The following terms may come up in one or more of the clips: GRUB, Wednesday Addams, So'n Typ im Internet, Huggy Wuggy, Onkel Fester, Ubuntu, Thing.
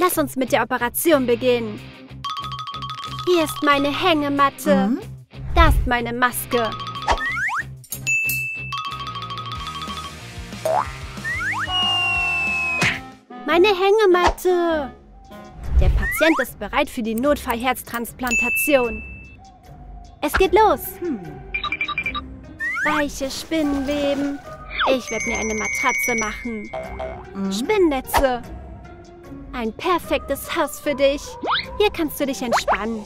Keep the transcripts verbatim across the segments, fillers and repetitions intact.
Lass uns mit der Operation beginnen. Hier ist meine Hängematte. Mhm. Da ist meine Maske. Meine Hängematte. Der Patient ist bereit für die Notfallherztransplantation. Es geht los. Hm. Weiche Spinnenweben. Ich werde mir eine Matratze machen. Mhm. Spinnnetze. Ein perfektes Haus für dich. Hier kannst du dich entspannen.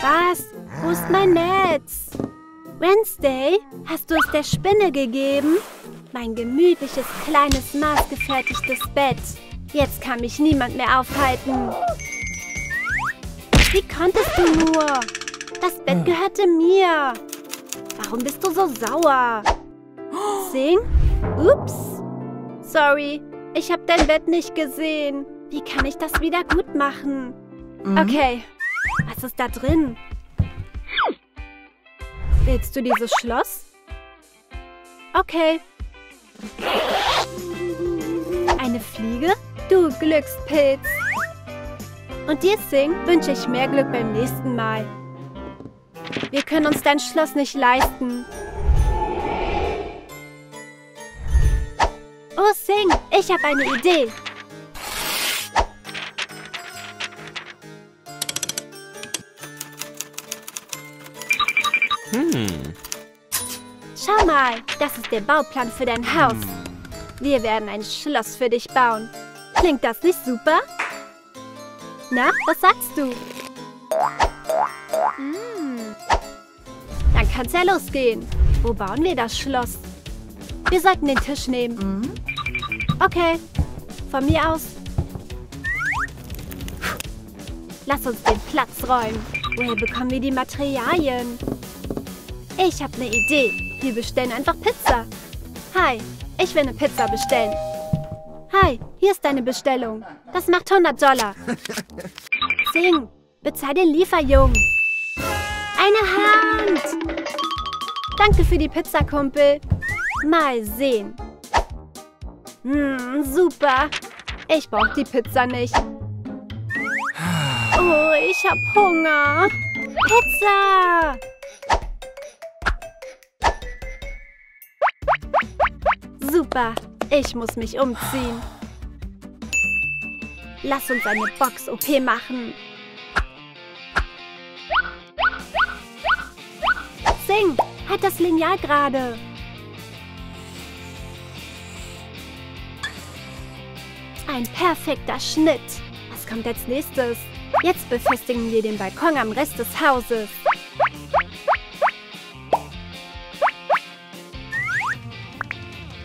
Was? Wo ist mein Netz? Wednesday, hast du es der Spinne gegeben? Mein gemütliches, kleines, maßgefertigtes Bett. Jetzt kann mich niemand mehr aufhalten. Wie konntest du nur? Das Bett gehörte mir. Warum bist du so sauer? Thing? Ups. Sorry, ich habe dein Bett nicht gesehen. Wie kann ich das wieder gut machen? Okay, was ist da drin? Willst du dieses Schloss? Okay. Eine Fliege? Du Glückspilz. Und dir, Thing, wünsche ich mehr Glück beim nächsten Mal. Wir können uns dein Schloss nicht leisten. Oh, Thing, ich habe eine Idee. Hm. Schau mal, das ist der Bauplan für dein Haus. Wir werden ein Schloss für dich bauen. Klingt das nicht super? Na, was sagst du? Hm. Dann kann's ja losgehen. Wo bauen wir das Schloss? Wir sollten den Tisch nehmen. Mhm. Okay, von mir aus. Lass uns den Platz räumen. Woher bekommen wir die Materialien? Ich habe eine Idee. Wir bestellen einfach Pizza. Hi, ich will eine Pizza bestellen. Hi, hier ist deine Bestellung. Das macht hundert Dollar. Thing, bezahl den Lieferjungen. Eine Hand! Danke für die Pizza, Kumpel. Mal sehen. Hm, super. Ich brauche die Pizza nicht. Oh, ich habe Hunger. Pizza! Super, ich muss mich umziehen. Lass uns eine Box-O P machen. Thing, halt das Lineal gerade. Ein perfekter Schnitt. Was kommt als nächstes? Jetzt befestigen wir den Balkon am Rest des Hauses.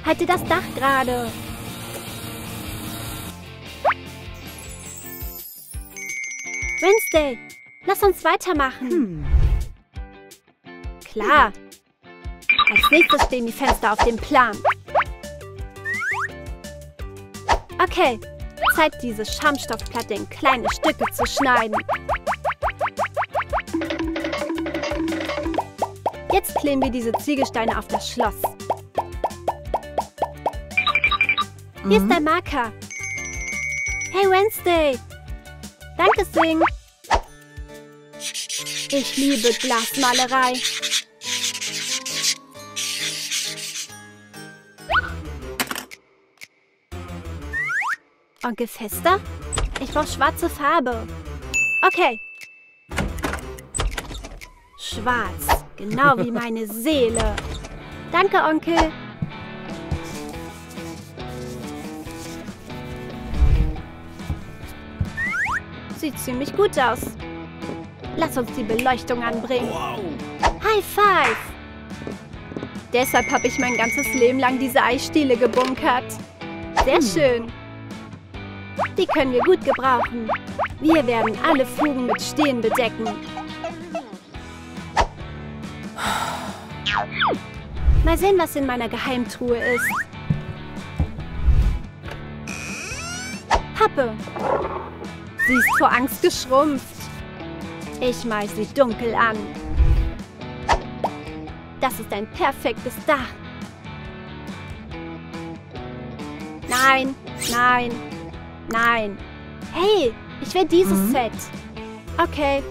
Halte das Dach gerade. Wednesday, lass uns weitermachen. Hm. Klar. Als nächstes stehen die Fenster auf dem Plan. Okay, Zeit, diese Schaumstoffplatte in kleine Stücke zu schneiden. Jetzt kleben wir diese Ziegelsteine auf das Schloss. Hier ist dein Marker. Hey, Wednesday. Danke, Thing. Ich liebe Glasmalerei. Onkel Fester? Ich brauche schwarze Farbe. Okay. Schwarz. Genau wie meine Seele. Danke, Onkel. Sieht ziemlich gut aus. Lass uns die Beleuchtung anbringen. Wow. High five! Deshalb habe ich mein ganzes Leben lang diese Eisstiele gebunkert. Sehr schön. Die können wir gut gebrauchen. Wir werden alle Fugen mit Stielen bedecken. Mal sehen, was in meiner Geheimtruhe ist. Pappe. Sie ist vor Angst geschrumpft. Ich mal sie dunkel an. Das ist ein perfektes Dach. Nein, nein, nein. Hey, ich will dieses mhm. Set. Okay.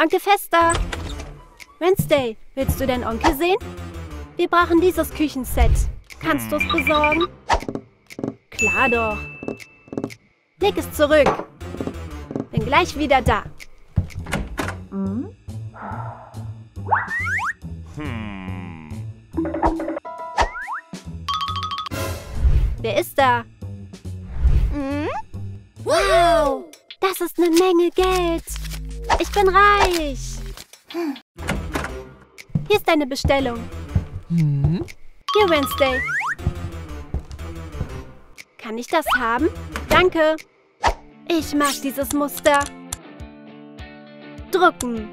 Onkel Fester. Wednesday, willst du den Onkel sehen? Wir brauchen dieses Küchenset. Kannst du es besorgen? Klar doch. Nick ist zurück. Bin gleich wieder da. Mhm. Hm. Wer ist da? Mhm. Wow, das ist eine Menge Geld. Ich bin reich. Hier ist deine Bestellung. Mhm. Hier, Wednesday. Kann ich das haben? Danke. Ich mag dieses Muster. Drucken.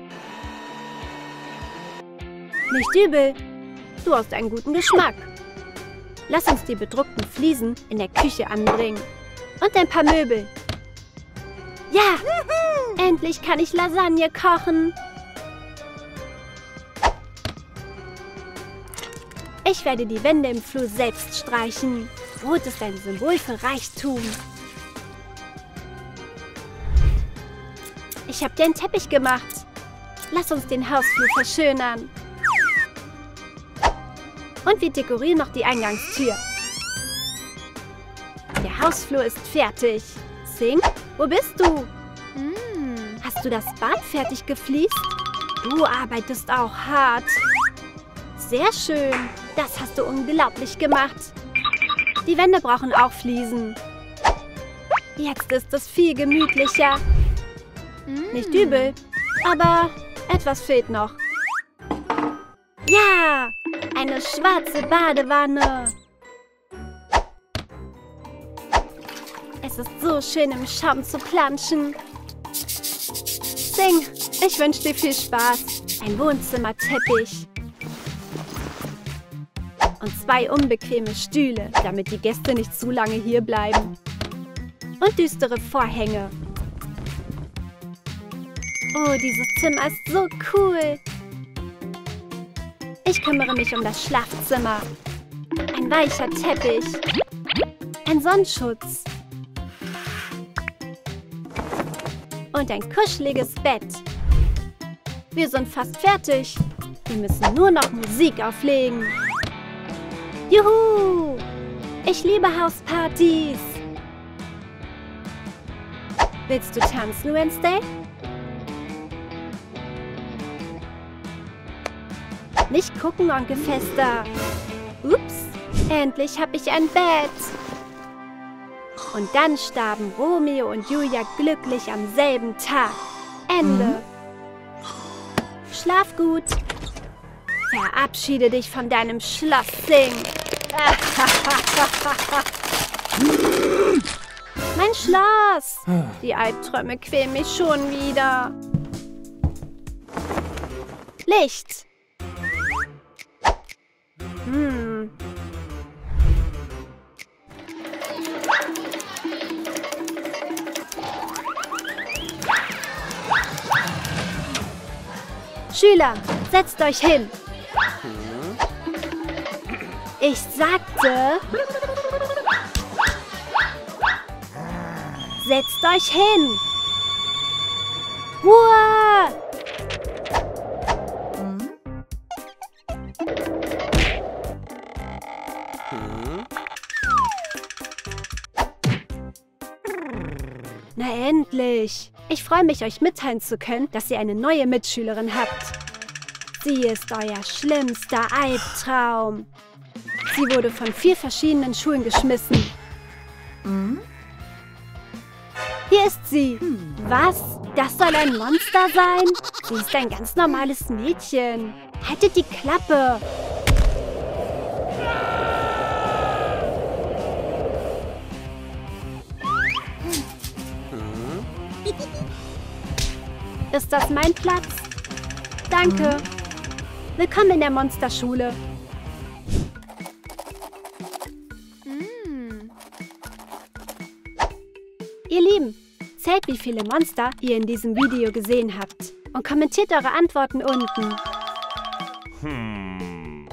Nicht übel. Du hast einen guten Geschmack. Lass uns die bedruckten Fliesen in der Küche anbringen. Und ein paar Möbel. Ja, endlich kann ich Lasagne kochen. Ich werde die Wände im Flur selbst streichen. Rot ist ein Symbol für Reichtum. Ich habe dir einen Teppich gemacht. Lass uns den Hausflur verschönern. Und wir dekorieren noch die Eingangstür. Der Hausflur ist fertig. Thing, wo bist du? Mm. Hast du das Bad fertig gefliest? Du arbeitest auch hart. Sehr schön. Das hast du unglaublich gemacht. Die Wände brauchen auch Fliesen. Jetzt ist es viel gemütlicher. Mm. Nicht übel, aber etwas fehlt noch. Ja, eine schwarze Badewanne. Es ist so schön, im Schaum zu planschen. Thing, ich wünsche dir viel Spaß. Ein Wohnzimmerteppich. Und zwei unbequeme Stühle, damit die Gäste nicht zu lange hier bleiben. Und düstere Vorhänge. Oh, dieses Zimmer ist so cool. Ich kümmere mich um das Schlafzimmer. Ein weicher Teppich. Ein Sonnenschutz. Und ein kuscheliges Bett. Wir sind fast fertig. Wir müssen nur noch Musik auflegen. Juhu! Ich liebe Hauspartys. Willst du tanzen, Wednesday? Nicht gucken, Onkel Fester. Ups, endlich habe ich ein Bett. Und dann starben Romeo und Julia glücklich am selben Tag. Ende. Mhm. Schlaf gut. Verabschiede dich von deinem Schloss, Thing. Mein Schloss. Die Albträume quälen mich schon wieder. Licht. Hm. Schüler, setzt euch hin. Ich sagte, setzt euch hin. Hurra! Na endlich! Ich freue mich, euch mitteilen zu können, dass ihr eine neue Mitschülerin habt. Sie ist euer schlimmster Albtraum. Sie wurde von vier verschiedenen Schulen geschmissen. Mhm. Hier ist sie. Mhm. Was? Das soll ein Monster sein? Sie ist ein ganz normales Mädchen. Haltet die Klappe. Mhm. Ist das mein Platz? Danke. Mhm. Willkommen in der Monsterschule. Ihr Lieben, zählt, wie viele Monster ihr in diesem Video gesehen habt und kommentiert eure Antworten unten. Hm.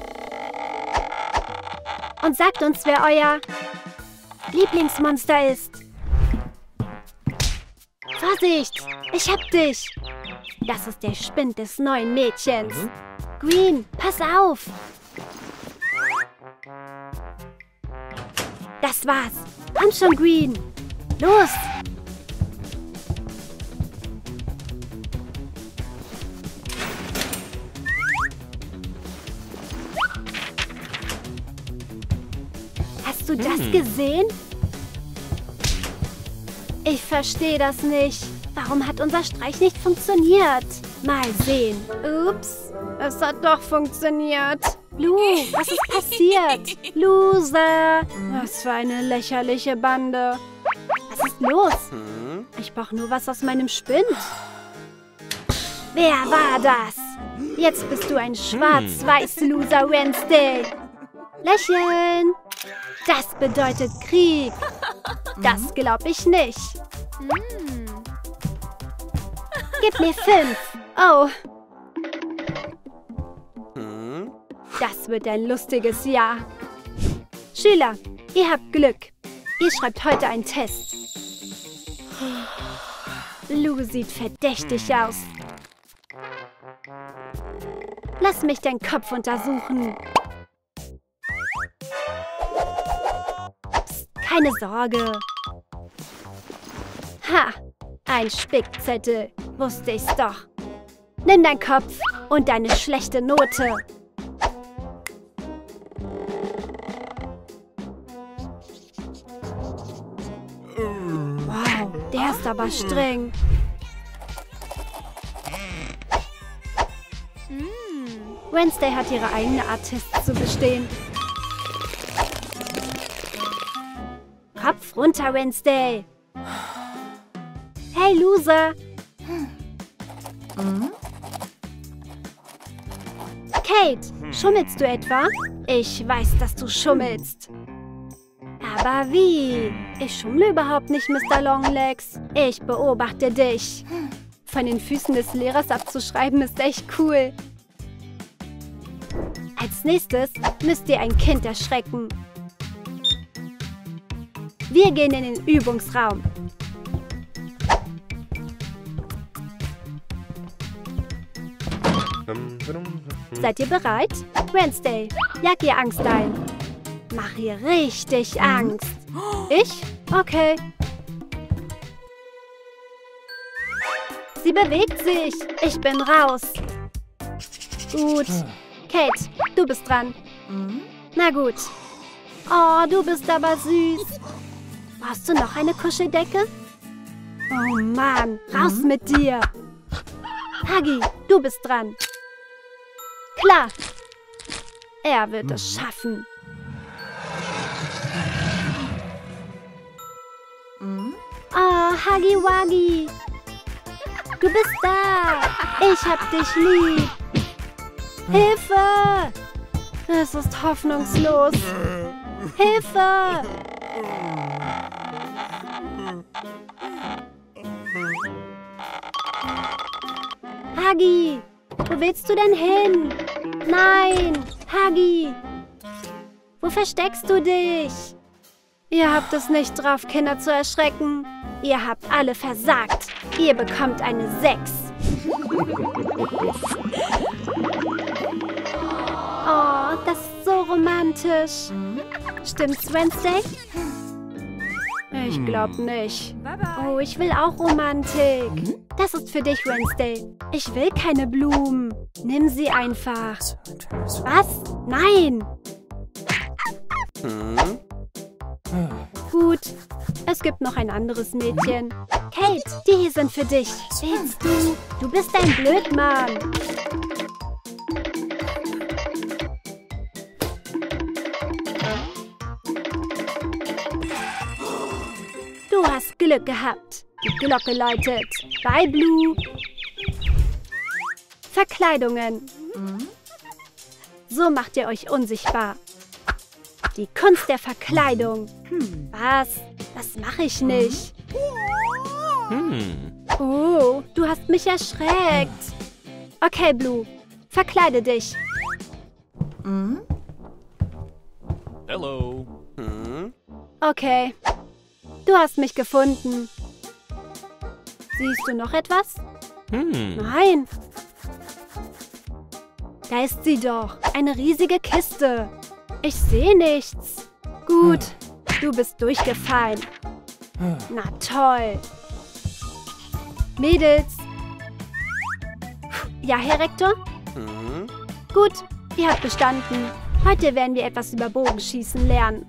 Und sagt uns, wer euer Lieblingsmonster ist. Vorsicht! Ich hab dich! Das ist der Spind des neuen Mädchens. Green, pass auf! Das war's. Komm schon, Green. Los! Hast du das gesehen? Ich verstehe das nicht. Warum hat unser Streich nicht funktioniert? Mal sehen. Ups, es hat doch funktioniert. Lu, was ist passiert? Loser! Was für eine lächerliche Bande. Was ist los? Ich brauche nur was aus meinem Spind. Wer war das? Jetzt bist du ein schwarz-weiß Loser, Wednesday. Lächeln! Das bedeutet Krieg. Das glaube ich nicht. Gib mir fünf. Oh. Das wird ein lustiges Jahr. Schüler, ihr habt Glück. Ihr schreibt heute einen Test. Lou sieht verdächtig aus. Lass mich deinen Kopf untersuchen. Psst, keine Sorge. Ha, ein Spickzettel. Wusste ich's doch. Nimm deinen Kopf und deine schlechte Note. Wow, der ist aber streng. Wednesday hat ihre eigene Art, Tests zu bestehen. Kopf runter, Wednesday. Hey, Loser. Kate, schummelst du etwa? Ich weiß, dass du schummelst. Aber wie? Ich schummle überhaupt nicht, Mister Longlegs. Ich beobachte dich. Von den Füßen des Lehrers abzuschreiben ist echt cool. Als nächstes müsst ihr ein Kind erschrecken. Wir gehen in den Übungsraum. Seid ihr bereit? Wednesday, jag ihr Angst ein. Mach ihr richtig Angst. Ich? Okay. Sie bewegt sich. Ich bin raus. Gut. Kate, du bist dran. Na gut. Oh, du bist aber süß. Brauchst du noch eine Kuscheldecke? Oh Mann, raus mit dir. Huggy, du bist dran. Klar, er wird es schaffen. Oh, Huggy Wuggy, du bist da. Ich hab dich lieb. Hilfe! Es ist hoffnungslos. Hilfe! Huggy, wo willst du denn hin? Nein, Huggy, wo versteckst du dich? Ihr habt es nicht drauf, Kinder zu erschrecken. Ihr habt alle versagt. Ihr bekommt eine sechs. Oh, das ist so romantisch. Stimmt's, Wednesday? Ich glaub nicht. Oh, ich will auch Romantik. Das ist für dich, Wednesday. Ich will keine Blumen. Nimm sie einfach. Was? Nein! Gut, es gibt noch ein anderes Mädchen. Kate, die hier sind für dich. Willst du? Du bist ein Blödmann. Du hast Glück gehabt. Die Glocke läutet. Bye, Blue. Verkleidungen. So macht ihr euch unsichtbar. Die Kunst der Verkleidung. Was? Das mache ich nicht. Oh, du hast mich erschreckt. Okay, Blue. Verkleide dich. Hallo. Okay, du hast mich gefunden. Siehst du noch etwas? Hm. Nein. Da ist sie doch. Eine riesige Kiste. Ich sehe nichts. Gut, du bist durchgefallen. Na toll. Mädels. Ja, Herr Rektor? Mhm. Gut, ihr habt bestanden. Heute werden wir etwas über Bogenschießen lernen.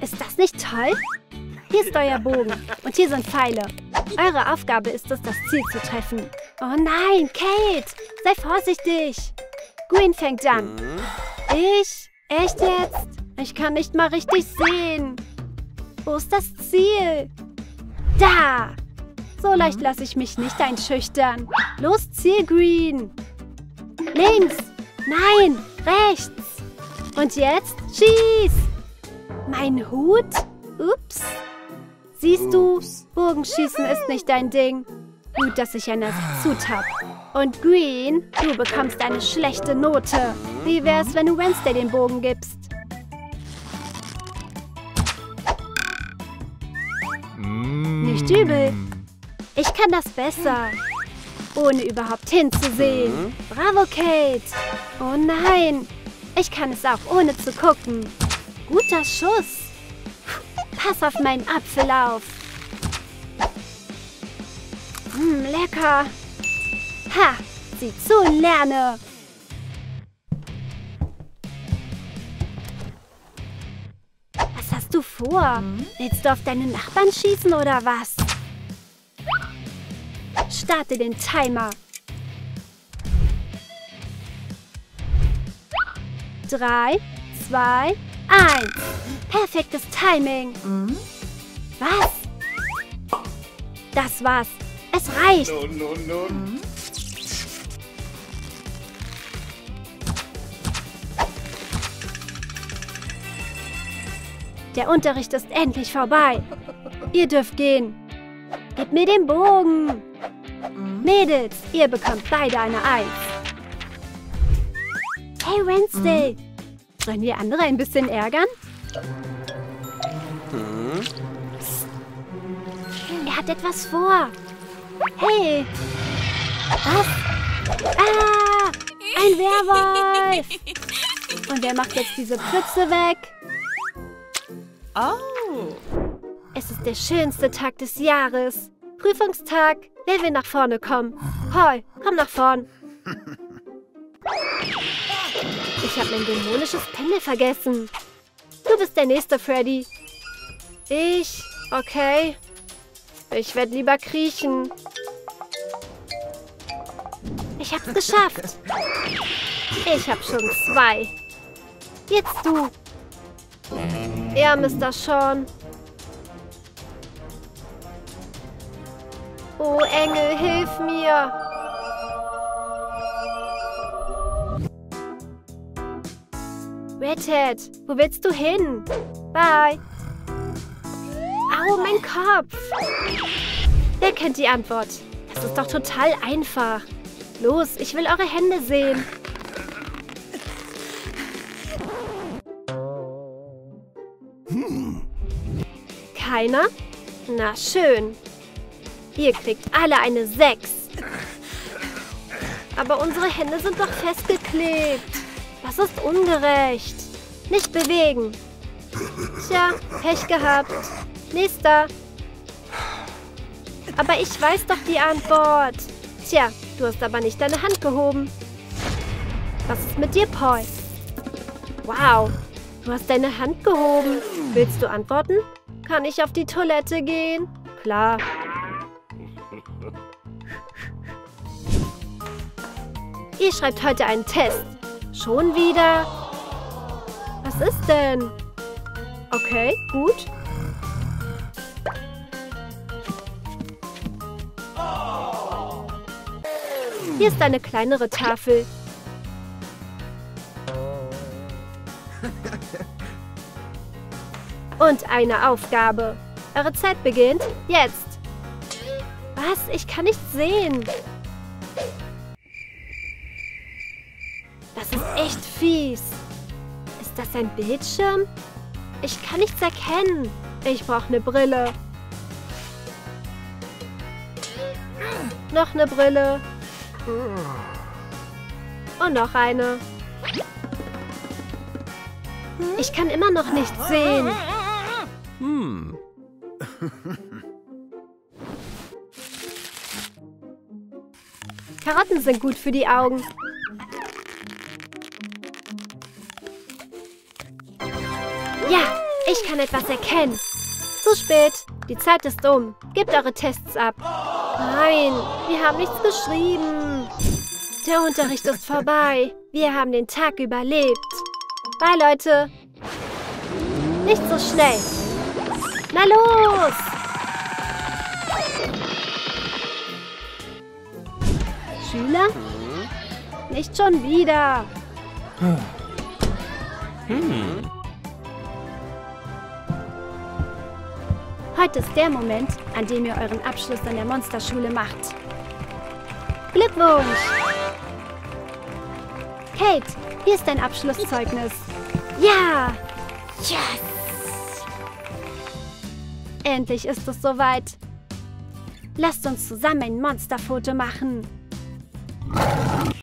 Ist das nicht toll? Hier ist euer Bogen und hier sind Pfeile. Eure Aufgabe ist es, das Ziel zu treffen. Oh nein, Kate! Sei vorsichtig! Green fängt an. Ich? Echt jetzt? Ich kann nicht mal richtig sehen. Wo ist das Ziel? Da! So leicht lasse ich mich nicht einschüchtern. Los, Ziel, Green! Links! Nein! Rechts! Und jetzt schieß! Mein Hut? Ups! Siehst du, Bogenschießen ist nicht dein Ding. Gut, dass ich einer Zut habe. Und Green, du bekommst eine schlechte Note. Wie wär's, wenn du Wednesday den Bogen gibst? Mm. Nicht übel. Ich kann das besser. Ohne überhaupt hinzusehen. Bravo, Kate. Oh nein. Ich kann es auch ohne zu gucken. Guter Schuss. Pass auf meinen Apfel auf. Hm, lecker. Ha, sieh zu und lerne. Was hast du vor? Willst du auf deine Nachbarn schießen oder was? Starte den Timer. Drei, zwei, eins. Perfektes Timing. Mhm. Was? Das war's. Es reicht. No, no, no. Mhm. Der Unterricht ist endlich vorbei. Ihr dürft gehen. Gib mir den Bogen. Mhm. Mädels, ihr bekommt beide eine Eins. Hey, Wednesday. Mhm. Sollen wir andere ein bisschen ärgern? Hm. Er hat etwas vor. Hey! Was? Ah! Ein Werwolf! Und wer macht jetzt diese Pfütze weg? Oh! Es ist der schönste Tag des Jahres. Prüfungstag. Wer will nach vorne kommen? Hoi, komm nach vorn. Ich habe mein dämonisches Pendel vergessen. Du bist der nächste, Freddy. Ich? Okay. Ich werde lieber kriechen. Ich hab's geschafft. Ich hab schon zwei. Jetzt du. Ja, Mister Sean. Oh, Engel, hilf mir. Rettet, wo willst du hin? Bye. Au, mein Kopf. Wer kennt die Antwort? Das ist doch total einfach. Los, ich will eure Hände sehen. Keiner? Na schön. Ihr kriegt alle eine sechs. Aber unsere Hände sind doch festgeklebt. Das ist ungerecht. Nicht bewegen. Tja, Pech gehabt. Nächster. Aber ich weiß doch die Antwort. Tja, du hast aber nicht deine Hand gehoben. Was ist mit dir, Paul? Wow, du hast deine Hand gehoben. Willst du antworten? Kann ich auf die Toilette gehen? Klar. Ihr schreibt heute einen Test. Schon wieder? Was ist denn? Okay, gut. Hier ist eine kleinere Tafel. Und eine Aufgabe. Eure Zeit beginnt jetzt. Was? Ich kann nichts sehen. Das ist echt fies. Ist das ein Bildschirm? Ich kann nichts erkennen. Ich brauche eine Brille. Noch eine Brille. Und noch eine. Ich kann immer noch nichts sehen. Hm. Karotten sind gut für die Augen. Ja, ich kann etwas erkennen. Zu spät. Die Zeit ist um. Gebt eure Tests ab. Nein, wir haben nichts geschrieben. Der Unterricht ist vorbei. Wir haben den Tag überlebt. Bye, Leute. Nicht so schnell. Na los! Schüler? Nicht schon wieder. Hm. Heute ist der Moment, an dem ihr euren Abschluss an der Monsterschule macht. Glückwunsch! Kate, hier ist dein Abschlusszeugnis. Ja! Yes! Endlich ist es soweit. Lasst uns zusammen ein Monsterfoto machen.